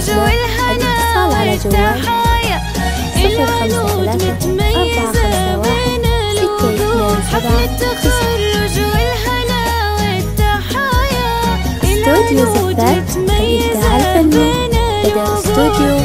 الفرج والهنا والتحايا، العلود متميزة بين الوجوه، حفل التخرج والهنا والتحايا، العلود متميزة بين الوجوه،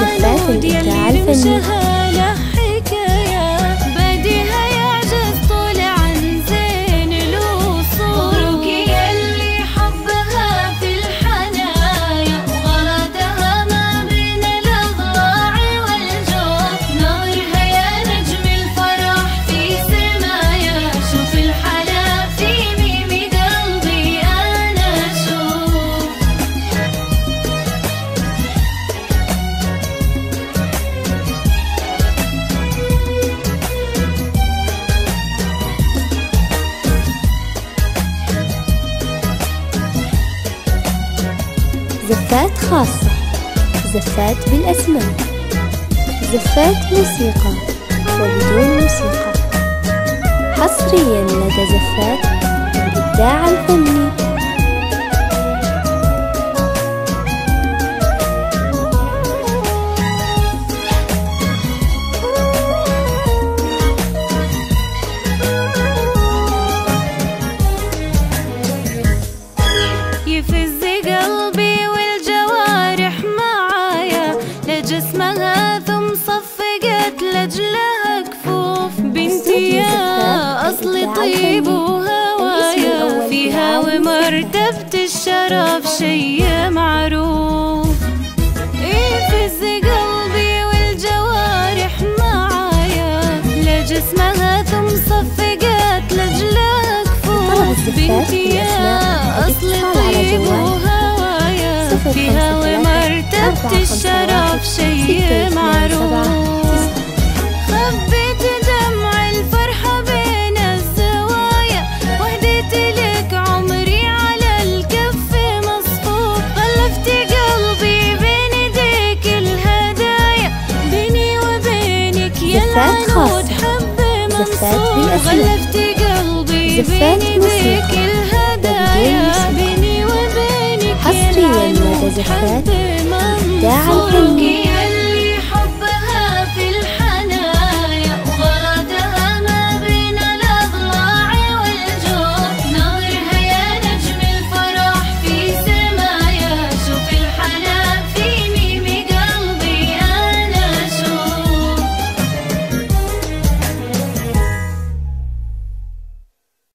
العلود يلي مشهالة حكاية، بديها يعجز طول عن زين الوصول، برقي اللي حبها في الحنايا وغرادها ما بين الأضلاع والجوف، نظرها يا نجم الفرح في سمايا، شوف الحلا في ميم قلبي أنا أشوف. زفات خاصة، زفات بالأسماء، زفات موسيقى وبدون موسيقى، حصريا لدى زفات الإبداع الفني. يفز قلبي جسمها ثم صفقت لجلها كفوف، بنتي يا أصلي طيب وهوايا، فيها ومرتبة الشرف شي معروف، يفز قلبي والجوارح معايا، لجسمها ثم صفقت لجلها كفوف، بنتي يا أصلي طيب وهوايا، فيها ومرتبة الشرف شي معروف، خبيت دمع الفرحة بين الزوايا، وهديت لك عمري على الكف مصفوف، غلفت قلبي بين ايديك الهدايا، بيني وبينك يا العنود حب مصفوف، غلفت قلبي بين ايديك الهدايا، بيني وبينك يا العنود حب مصفوف.